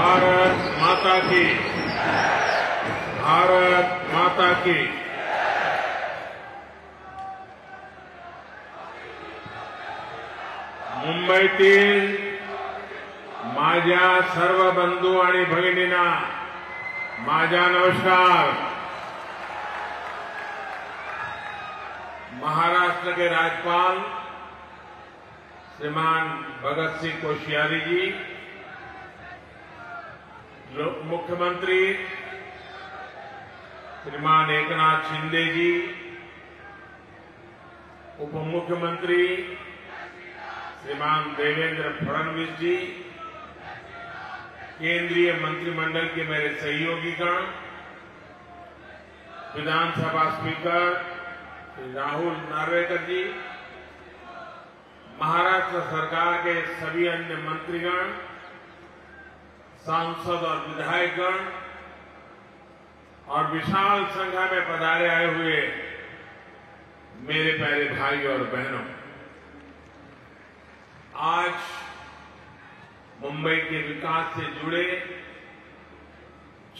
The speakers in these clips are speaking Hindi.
भारत माता की, भारत माता की। मुंबईतील माझ्या सर्व बंधू आणि भगिनींना माझा नमस्कार। महाराष्ट्र के राज्यपाल श्रीमान भगत सिंह कोश्यारी जी, मुख्यमंत्री श्रीमान एकनाथ शिंदे जी, उप मुख्यमंत्री श्रीमान देवेंद्र फडणवीस जी, केंद्रीय मंत्रिमंडल के मेरे सहयोगीगण, विधानसभा स्पीकर श्री राहुल नार्वेकर जी, महाराष्ट्र सरकार के सभी अन्य मंत्रीगण, सांसद और विधायकगण और विशाल संख्या में पधारे आए हुए मेरे प्यारे भाई और बहनों, आज मुंबई के विकास से जुड़े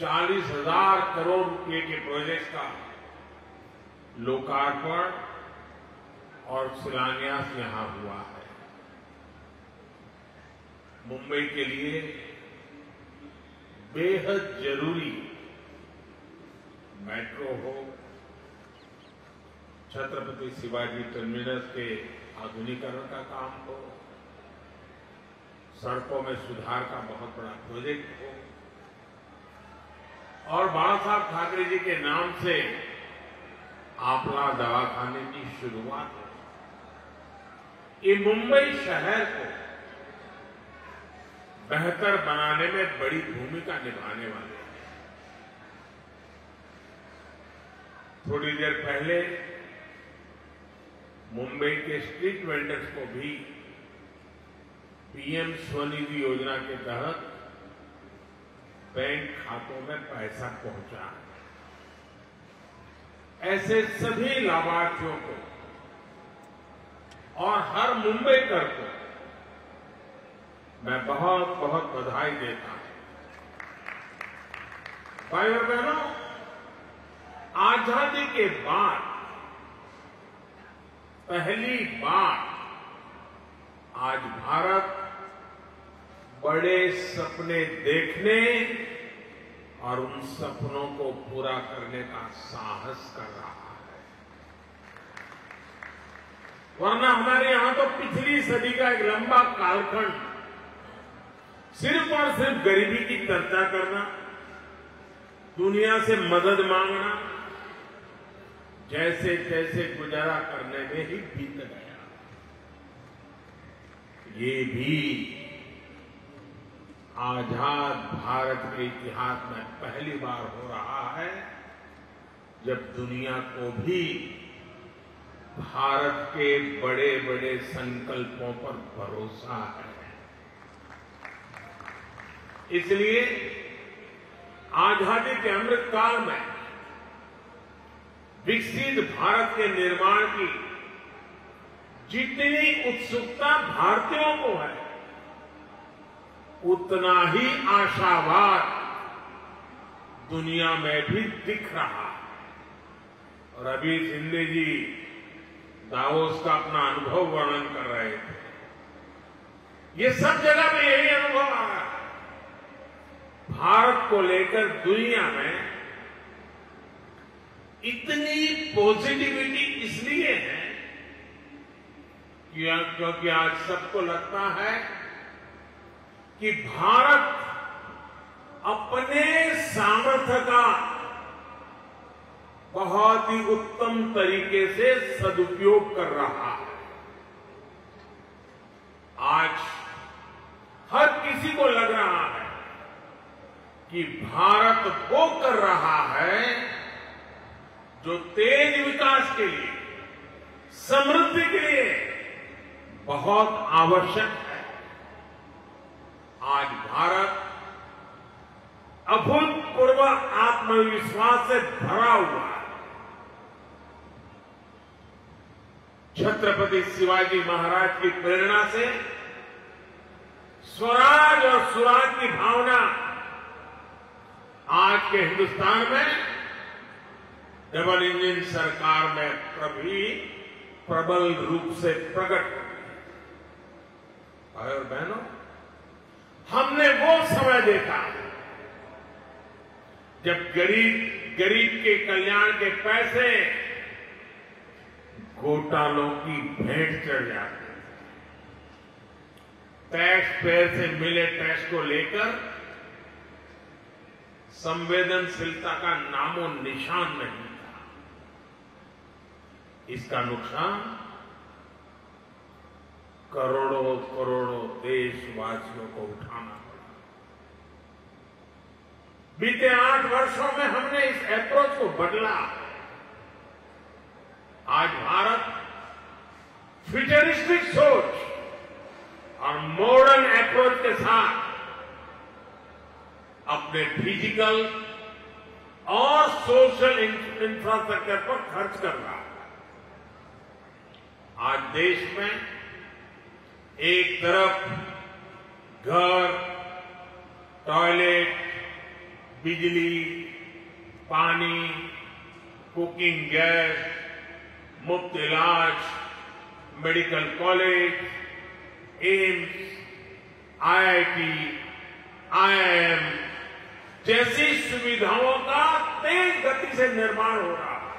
40,000 करोड़ रुपए के प्रोजेक्ट का लोकार्पण और शिलान्यास यहां हुआ है। मुंबई के लिए बेहद जरूरी मेट्रो हो, छत्रपति शिवाजी टर्मिनस के आधुनिकीकरण का काम हो, सड़कों में सुधार का बहुत बड़ा प्रोजेक्ट हो और बाणा साहब ठाकरे जी के नाम से आपला दवाखाने की शुरुआत हो। ये मुंबई शहर को बेहतर बनाने में बड़ी भूमिका निभाने वाले हैं। थोड़ी देर पहले मुंबई के स्ट्रीट वेंडर्स को भी PM-SVANidhi योजना के तहत बैंक खातों में पैसा पहुंचा। ऐसे सभी लाभार्थियों को और हर मुंबईकर को मैं बहुत बहुत बधाई देता हूं। भाई और बहनों, आजादी के बाद पहली बार आज भारत बड़े सपने देखने और उन सपनों को पूरा करने का साहस कर रहा है। वरना हमारे यहां तो पिछली सदी का एक लंबा कालखंड सिर्फ और सिर्फ गरीबी की चर्चा करना, दुनिया से मदद मांगना, जैसे जैसे गुजारा करने में ही बीत गया। ये भी आजाद भारत के इतिहास में पहली बार हो रहा है जब दुनिया को भी भारत के बड़े बड़े संकल्पों पर भरोसा है। इसलिए आजादी के अमृत काल में विकसित भारत के निर्माण की जितनी उत्सुकता भारतीयों को है, उतना ही आशावाद दुनिया में भी दिख रहा है। और अभी शिंदे जी दावोस का अपना अनुभव वर्णन कर रहे थे। ये सब जगह में यही अनुभव आ रहा है। भारत को लेकर दुनिया में इतनी पॉजिटिविटी इसलिए है क्योंकि आज सबको लगता है कि भारत अपने सामर्थ्य का बहुत ही उत्तम तरीके से सदुपयोग कर रहा है। आज हर किसी को लग रहा है कि भारत वो कर रहा है जो तेज विकास के लिए, समृद्धि के लिए बहुत आवश्यक है। आज भारत अभूतपूर्व आत्मविश्वास से भरा हुआ है। छत्रपति शिवाजी महाराज की प्रेरणा से स्वराज और सुराज की भावना आज के हिंदुस्तान में डबल इंजन सरकार में कभी प्रबल रूप से प्रकट हुई। भाई और बहनों, हमने वो समय देखा जब गरीब के कल्याण के पैसे घोटालों की भेंट चढ़ जाते थे। टैक्स पेयर से मिले टैक्स को लेकर संवेदनशीलता का नामो निशान नहीं था। इसका नुकसान करोड़ों करोड़ों देशवासियों को उठाना पड़ा। बीते 8 वर्षों में हमने इस अप्रोच को बदला। आज भारत फ्यूचरिस्टिक सोच और मॉडर्न अप्रोच के साथ अपने फिजिकल और सोशल इंफ्रास्ट्रक्चर पर खर्च कर रहा है। आज देश में एक तरफ घर, टॉयलेट, बिजली, पानी, कुकिंग गैस, मुफ्त इलाज, medical college, AIIMS, IIT, IIM जैसी सुविधाओं का तेज गति से निर्माण हो रहा है।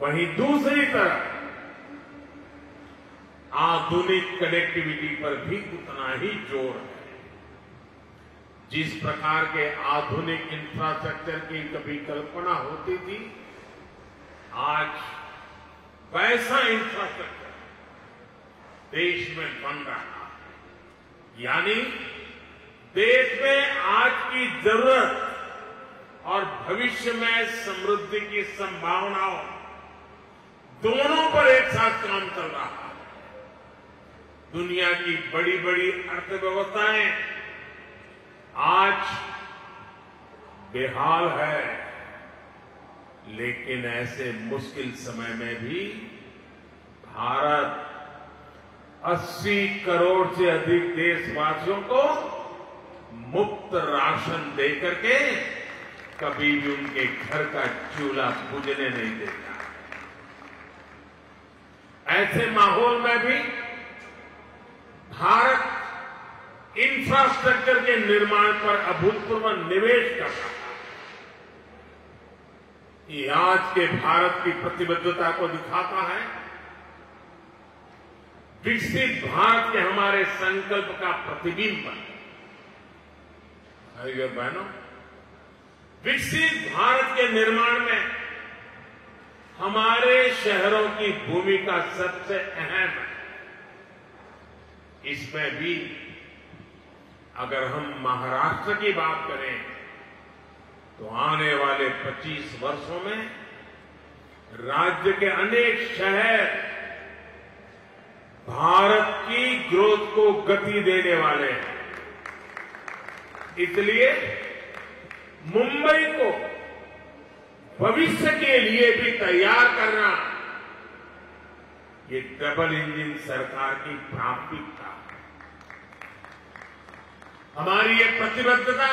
वहीं दूसरी तरफ आधुनिक कनेक्टिविटी पर भी उतना ही जोर है। जिस प्रकार के आधुनिक इंफ्रास्ट्रक्चर की कभी कल्पना होती थी, आज वैसा इंफ्रास्ट्रक्चर देश में बन रहा है। यानी देश में आज की जरूरत और भविष्य में समृद्धि की संभावनाओं दोनों पर एक साथ काम चल रहा है। दुनिया की बड़ी बड़ी अर्थव्यवस्थाएं आज बेहाल है, लेकिन ऐसे मुश्किल समय में भी भारत 80 करोड़ से अधिक देशवासियों को मुफ्त राशन देकर के कभी भी उनके घर का चूल्हा बुझने नहीं देता। ऐसे माहौल में भी भारत इंफ्रास्ट्रक्चर के निर्माण पर अभूतपूर्व निवेश कर रहा है। ये आज के भारत की प्रतिबद्धता को दिखाता है। विकसित भारत के हमारे संकल्प का प्रतिबिंब है। भाइयों बहनों, विकसित भारत के निर्माण में हमारे शहरों की भूमिका सबसे अहम है। इसमें भी अगर हम महाराष्ट्र की बात करें तो आने वाले 25 वर्षों में राज्य के अनेक शहर भारत की ग्रोथ को गति देने वाले हैं। इसलिए मुंबई को भविष्य के लिए भी तैयार करना ये डबल इंजन सरकार की प्राथमिकता है। हमारी ये प्रतिबद्धता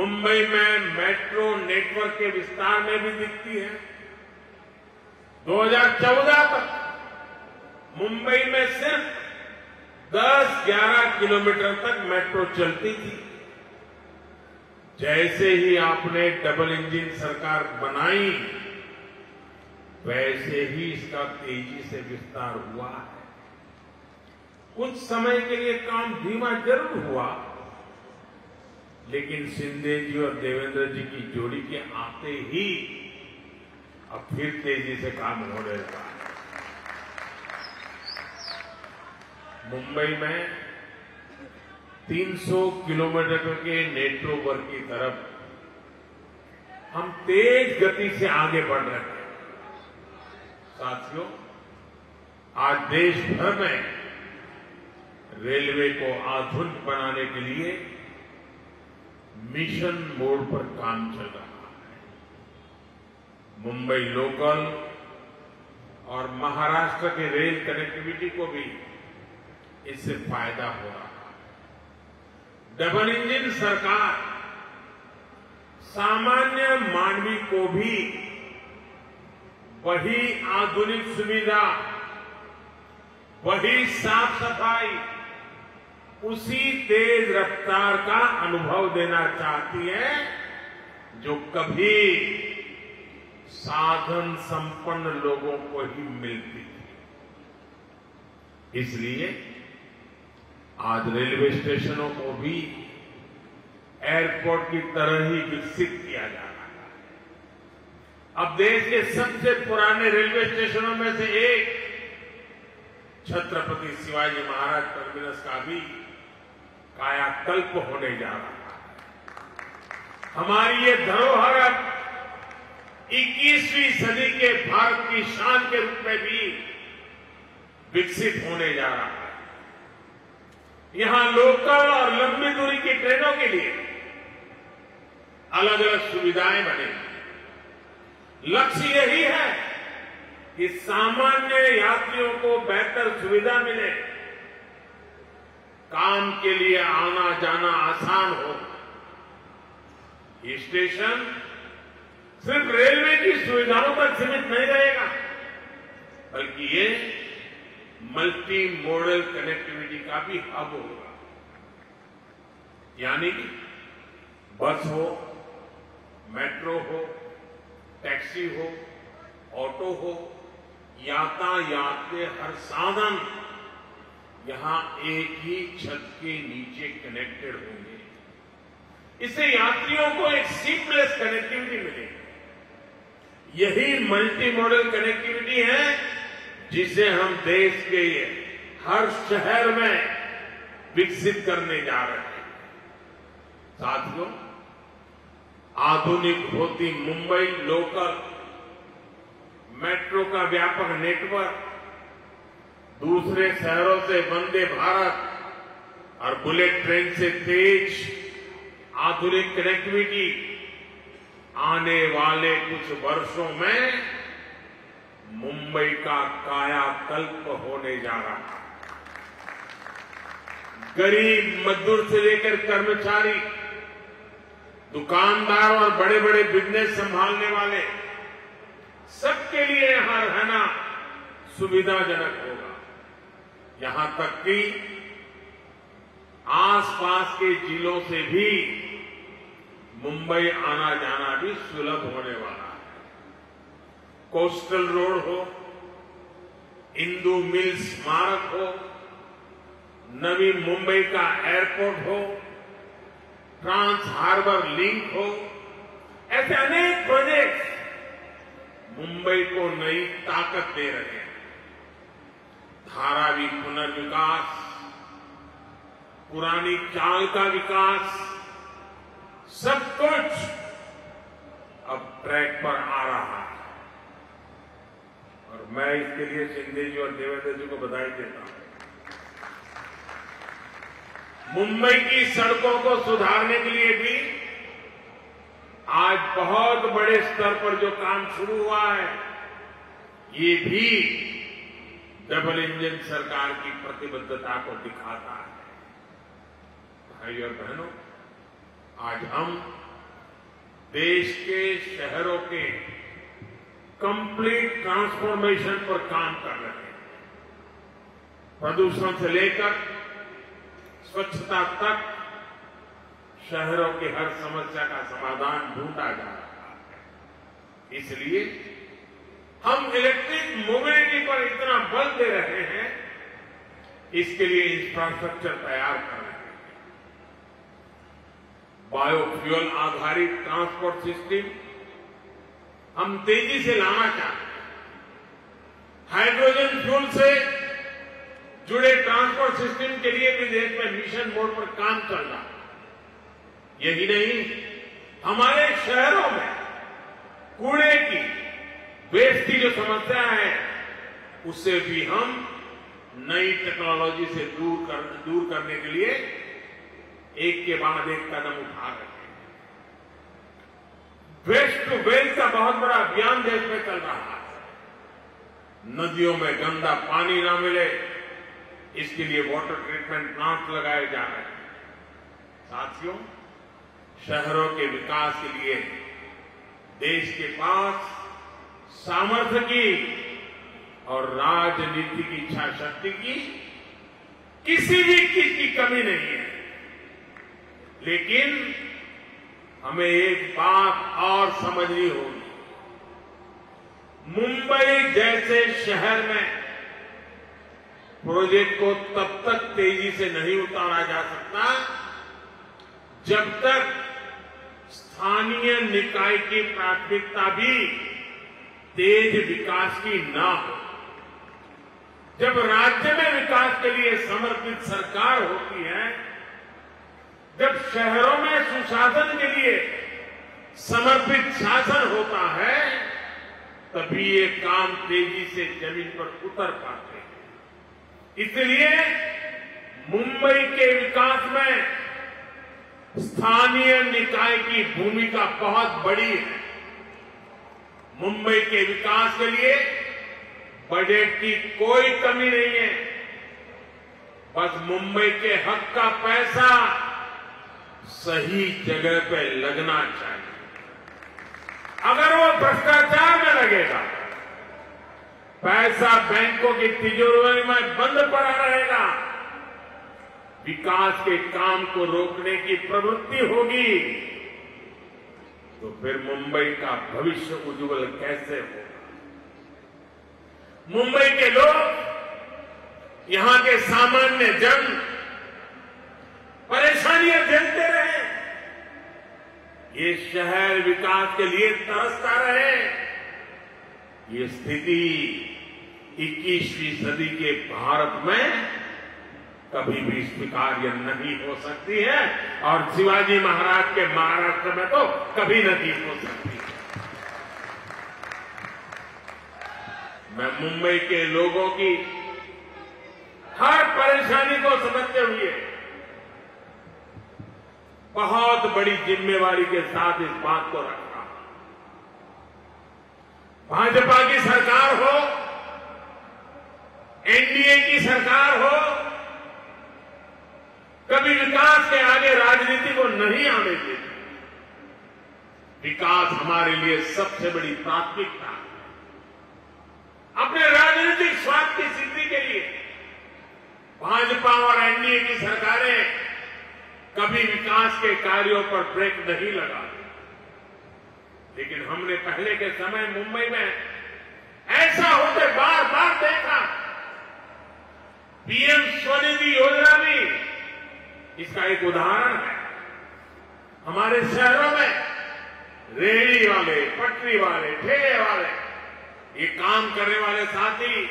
मुंबई में मेट्रो नेटवर्क के विस्तार में भी दिखती है। 2014 तक मुंबई में सिर्फ 10-11 किलोमीटर तक मेट्रो चलती थी। जैसे ही आपने डबल इंजन सरकार बनाई, वैसे ही इसका तेजी से विस्तार हुआ है। कुछ समय के लिए काम धीमा जरूर हुआ, लेकिन शिंदे जी और देवेंद्र जी की जोड़ी के आते ही अब फिर तेजी से काम होने लगा। मुंबई में 300 किलोमीटर के नेटवर्क की तरफ हम तेज गति से आगे बढ़ रहे हैं। साथियों, आज देश भर में रेलवे को आधुनिक बनाने के लिए मिशन मोड पर काम चल रहा है। मुंबई लोकल और महाराष्ट्र के रेल कनेक्टिविटी को भी इससे फायदा हो रहा है। डबल इंजन सरकार सामान्य मानवी को भी वही आधुनिक सुविधा, वही साफ सफाई, उसी तेज रफ्तार का अनुभव देना चाहती है जो कभी साधन संपन्न लोगों को ही मिलती थी। इसलिए आज रेलवे स्टेशनों को भी एयरपोर्ट की तरह ही विकसित किया जा रहा है। अब देश के सबसे पुराने रेलवे स्टेशनों में से एक छत्रपति शिवाजी महाराज टर्मिनस का भी कायाकल्प होने जा रहा है। हमारी ये धरोहर अब 21वीं सदी के भारत की शान के रूप में भी विकसित होने जा रहा है। यहां लोकल और लंबी दूरी की ट्रेनों के लिए अलग अलग सुविधाएं बनेंगी। लक्ष्य यही है कि सामान्य यात्रियों को बेहतर सुविधा मिले, काम के लिए आना जाना आसान हो। ये स्टेशन सिर्फ रेलवे की सुविधाओं तक सीमित नहीं रहेगा, बल्कि ये मल्टी मोडल कनेक्टिविटी का भी हब होगा। यानी कि बस हो, मेट्रो हो, टैक्सी हो, ऑटो हो, यातायात के हर साधन यहां एक ही छत के नीचे कनेक्टेड होंगे। इससे यात्रियों को एक सीमलेस कनेक्टिविटी मिलेगी। यही मल्टी मॉडल कनेक्टिविटी है जिसे हम देश के हर शहर में विकसित करने जा रहे हैं। साथियों, आधुनिक होती मुंबई लोकल मेट्रो का व्यापक नेटवर्क दूसरे शहरों से वंदे भारत और बुलेट ट्रेन से तेज आधुनिक कनेक्टिविटी आने वाले कुछ वर्षों में मुंबई का कायाकल्प होने जा रहा है। गरीब मजदूर से लेकर कर्मचारी, दुकानदार और बड़े बड़े बिजनेस संभालने वाले सबके लिए यहां रहना सुविधाजनक होगा। यहां तक कि आसपास के जिलों से भी मुंबई आना जाना भी सुलभ होने वाला है। कोस्टल रोड हो, इंदू मिल्स स्मारक हो, नवी मुंबई का एयरपोर्ट हो, ट्रांस हार्बर लिंक हो, ऐसे अनेक प्रोजेक्ट्स मुंबई को नई ताकत दे रहे हैं। धारावी पुनर्विकास, पुरानी चाल का विकास, सब कुछ अब ट्रैक पर आ रहा है। और मैं इसके लिए शिंदे जी और देवेंद्र जी को बधाई देता हूं। मुंबई की सड़कों को सुधारने के लिए भी आज बहुत बड़े स्तर पर जो काम शुरू हुआ है, ये भी डबल इंजन सरकार की प्रतिबद्धता को दिखाता है। भाई और बहनों, आज हम देश के शहरों के कंप्लीट ट्रांसफॉर्मेशन पर काम कर रहे हैं। प्रदूषण से लेकर स्वच्छता तक शहरों की हर समस्या का समाधान ढूंढा जा रहा है। इसलिए हम इलेक्ट्रिक मोबिलिटी पर इतना बल दे रहे हैं, इसके लिए इंफ्रास्ट्रक्चर तैयार कर रहे हैं। बायोफ्यूल आधारित ट्रांसपोर्ट सिस्टम हम तेजी से लाना चाहते हैं। हाइड्रोजन फ्यूल से जुड़े ट्रांसपोर्ट सिस्टम के लिए भी देश में मिशन मोड पर काम चल रहा है। यही नहीं, हमारे शहरों में कूड़े की वेस्ट की जो समस्या है, उसे भी हम नई टेक्नोलॉजी से दूर करने के लिए एक के बाद एक कदम उठा रहे हैं। वेस्ट टू वेल्थ का बहुत बड़ा अभियान देश में चल रहा है। नदियों में गंदा पानी न मिले, इसके लिए वाटर ट्रीटमेंट प्लांट लगाए जा रहे हैं। साथियों, शहरों के विकास के लिए देश के पास सामर्थ्य की और राजनीति की इच्छा शक्ति की किसी भी चीज की कमी नहीं है। लेकिन हमें एक बात और समझनी होगी, मुंबई जैसे शहर में प्रोजेक्ट को तब तक तेजी से नहीं उतारा जा सकता जब तक स्थानीय निकाय की प्राथमिकता भी तेज विकास की ना हो। जब राज्य में विकास के लिए समर्पित सरकार होती है, जब शहरों में सुशासन के लिए समर्पित शासन होता है, तभी ये काम तेजी से जमीन पर उतर पाते हैं। इसलिए मुंबई के विकास में स्थानीय निकाय की भूमिका बहुत बड़ी है। मुंबई के विकास के लिए बजट की कोई कमी नहीं है, बस मुंबई के हक का पैसा सही जगह पे लगना चाहिए। अगर वो भ्रष्टाचार में लगेगा, पैसा बैंकों की तिजोरियों में बंद पड़ा रहेगा, विकास के काम को रोकने की प्रवृत्ति होगी, तो फिर मुंबई का भविष्य उज्जवल कैसे होगा। मुंबई के लोग, यहां के सामान्य जन परेशानियां झेलते रहे, ये शहर विकास के लिए तरसता रहे, ये स्थिति 21वीं सदी के भारत में कभी भी स्वीकार्य नहीं हो सकती है और शिवाजी महाराज के महाराष्ट्र में तो कभी नहीं हो सकती है। मैं मुंबई के लोगों की हर परेशानी को समझते हुए बहुत बड़ी जिम्मेवारी के साथ इस बात को रखा। भाजपा की सरकार हो, एनडीए की सरकार हो, कभी विकास के आगे राजनीति को नहीं आने देती। विकास हमारे लिए सबसे बड़ी प्राथमिकता है। अपने राजनीतिक स्वार्थ की सिद्धि के लिए भाजपा और एनडीए की सरकारें कभी विकास के कार्यों पर ब्रेक नहीं लगाती। लेकिन हमने पहले के समय मुंबई में ऐसा होते बार बार देखा। PM-SVANidhi योजना भी इसका एक उदाहरण है। हमारे शहरों में रेहड़ी वाले, पटरी वाले, ठेले वाले, ये काम करने वाले साथी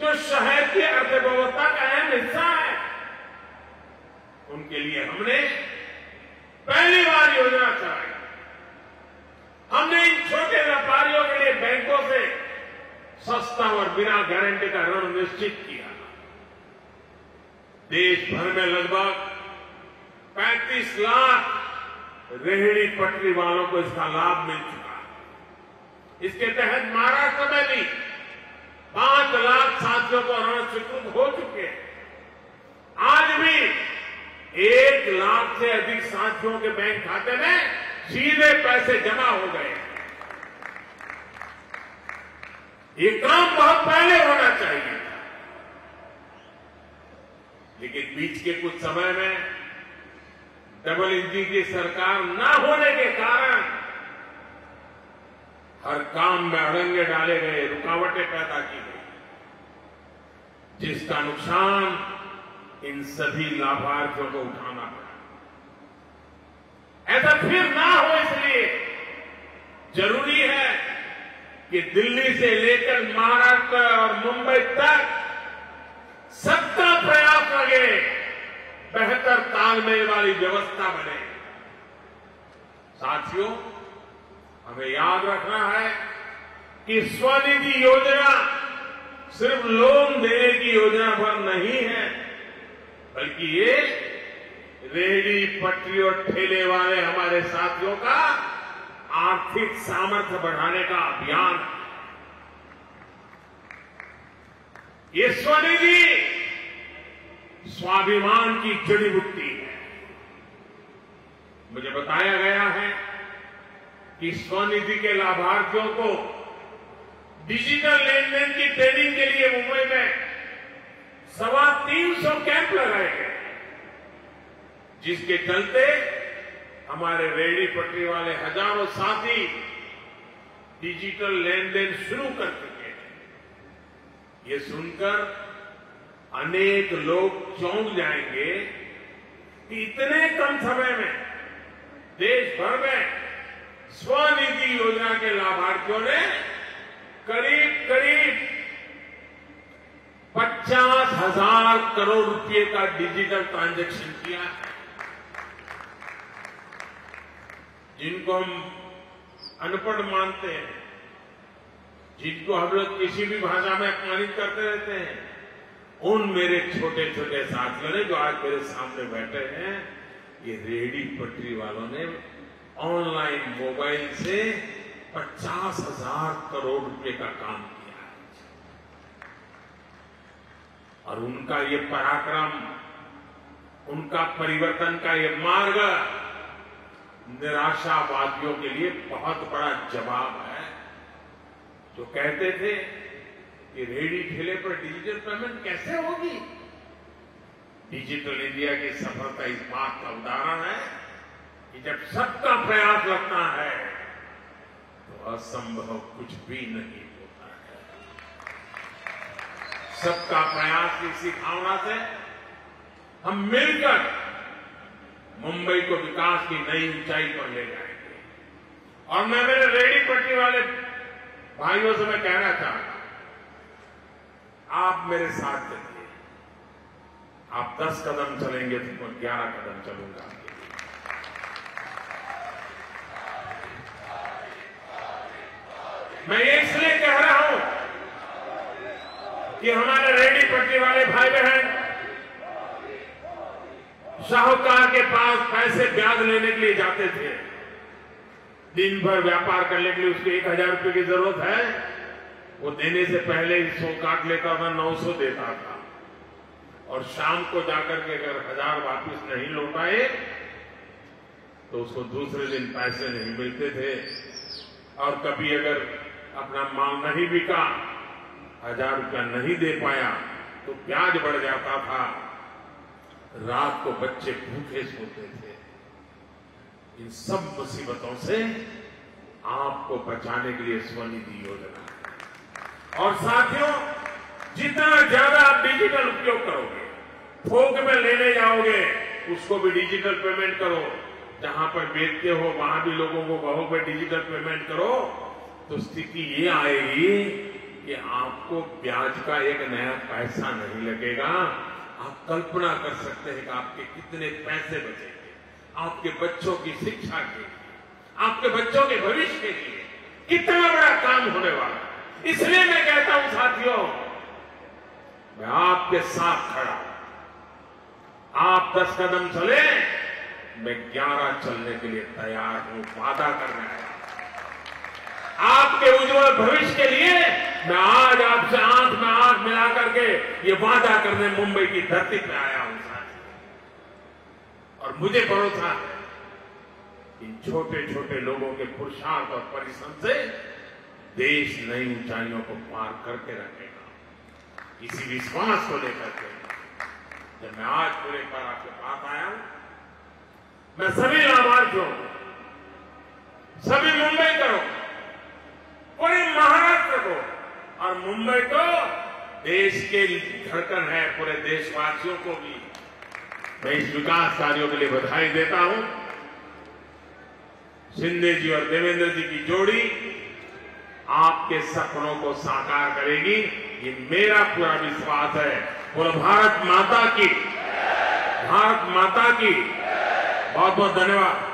जो शहर की अर्थव्यवस्था का अहम हिस्सा है, उनके लिए हमने पहली बार योजना चलाई। हमने इन छोटे व्यापारियों के लिए बैंकों से सस्ता और बिना गारंटी का ऋण निश्चित किया। देश भर में लगभग 35 लाख रेहड़ी पटरी वालों को इसका लाभ मिल चुका है। इसके तहत महाराष्ट्र में भी 5 लाख साथियों को ऋण स्वीकृत हो चुके हैं। आज भी 1 लाख से अधिक साथियों के बैंक खाते में सीधे पैसे जमा हो गए हैं। ये काम बहुत पहले होना चाहिए, लेकिन बीच के कुछ समय में डबल इंजन की सरकार ना होने के कारण हर काम में अड़ंगे डाले गए, रुकावटें पैदा की गई, जिसका नुकसान इन सभी लाभार्थियों को उठाना पड़ा। ऐसा फिर ना हो, इसलिए जरूरी है कि दिल्ली से लेकर महाराष्ट्र और मुंबई तक सबका प्रयास लगे, बेहतर तालमेल वाली व्यवस्था बने। साथियों, हमें याद रखना है कि स्वनिधि योजना सिर्फ लोन देने की योजना पर नहीं है, बल्कि ये रेहड़ी पटरी और ठेले वाले हमारे साथियों का आर्थिक सामर्थ्य बढ़ाने का अभियान है। ये स्वनिधि स्वाभिमान की जड़ी बूटी है। मुझे बताया गया है कि स्वनिधि के लाभार्थियों को डिजिटल लेन देन की ट्रेनिंग के लिए मुंबई में 325 कैंप लगाए गए, जिसके चलते हमारे रेहड़ी पटरी वाले हजारों साथी डिजिटल लेन देन शुरू कर चुके हैं। ये सुनकर अनेक लोग चौंक जाएंगे कि इतने कम समय में देश भर में स्वनिधि योजना के लाभार्थियों ने करीब 50,000 करोड़ रुपए का डिजिटल ट्रांजैक्शन किया है। जिनको हम अनपढ़ मानते हैं, जिनको हम लोग किसी भी भाषा में अपमानित करते रहते हैं, उन मेरे छोटे छोटे साथियों ने जो आज मेरे सामने बैठे हैं, ये रेहड़ी पटरी वालों ने ऑनलाइन मोबाइल से 50,000 करोड़ रुपए का काम किया है। और उनका ये पराक्रम, उनका परिवर्तन का ये मार्ग निराशावादियों के लिए बहुत बड़ा जवाब है, जो कहते थे कि रेहड़ी ठेले पर डिजिटल पेमेंट कैसे होगी। डिजिटल इंडिया की सफलता इस बात का उदाहरण है कि जब सबका प्रयास लगता है तो असंभव कुछ भी नहीं होता है। सबका प्रयास की इसी भावना से हम मिलकर मुंबई को विकास की नई ऊंचाई पर ले जाएंगे। और मैं मेरे रेहड़ी पटरी वाले भाइयों से मैं कहना चाहूंगा, आप मेरे साथ चलिए। आप 10 कदम चलेंगे तो मैं 11 कदम चलूंगा। मैं ये इसलिए कह रहा हूं कि हमारे रेहड़ी पटरी वाले भाई बहन साहूकार के पास पैसे ब्याज लेने के लिए जाते थे। दिन भर व्यापार करने के लिए उसको 1,000 रुपये की जरूरत है, वो देने से पहले 100 काट लेता था, 900 देता था। और शाम को जाकर के अगर 1,000 वापिस नहीं लौटाए तो उसको दूसरे दिन पैसे नहीं मिलते थे। और कभी अगर अपना माल नहीं बिका, 1,000 रुपया नहीं दे पाया तो ब्याज बढ़ जाता था। रात को बच्चे भूखे सोते थे। इन सब मुसीबतों से आपको बचाने के लिए स्वनिधि योजना। और साथियों, जितना ज्यादा आप डिजिटल उपयोग करोगे, थोक में लेने जाओगे, उसको भी डिजिटल पेमेंट करो, जहां पर बेचते हो वहां भी लोगों को कहो कि डिजिटल पेमेंट करो, तो स्थिति ये आएगी कि आपको ब्याज का एक नया पैसा नहीं लगेगा। आप कल्पना कर सकते हैं कि आपके कितने पैसे बचेंगे, आपके बच्चों की शिक्षा के लिए, आपके बच्चों के भविष्य के लिए कितना बड़ा काम होने वाला है। इसलिए मैं कहता हूं साथियों, मैं आपके साथ खड़ा हूं। आप 10 कदम चले, मैं 11 चलने के लिए तैयार हूं, वादा करने आया। आपके उज्जवल भविष्य के लिए मैं आज आपसे आंख में आंख मिला करके ये वादा करने मुंबई की धरती पे आया हूं साथियों। और मुझे भरोसा है इन छोटे छोटे लोगों के पुरुषार्थ और परिश्रम से देश नई ऊंचाइयों को पार करके रखेगा। इसी विश्वास को लेकर के जब मैं आज पूरे पर आपके पास आया हूं, मैं सभी लाभार्थियों, सभी मुंबई करो, पूरे महाराष्ट्र को और मुंबई तो देश के धड़कन है, पूरे देशवासियों को भी मैं इस विकास कार्यों के लिए बधाई देता हूं। शिंदे जी और देवेंद्र जी की जोड़ी आपके सपनों को साकार करेगी, ये मेरा पूरा विश्वास है। बोलो भारत माता की, भारत माता की। बहुत बहुत धन्यवाद।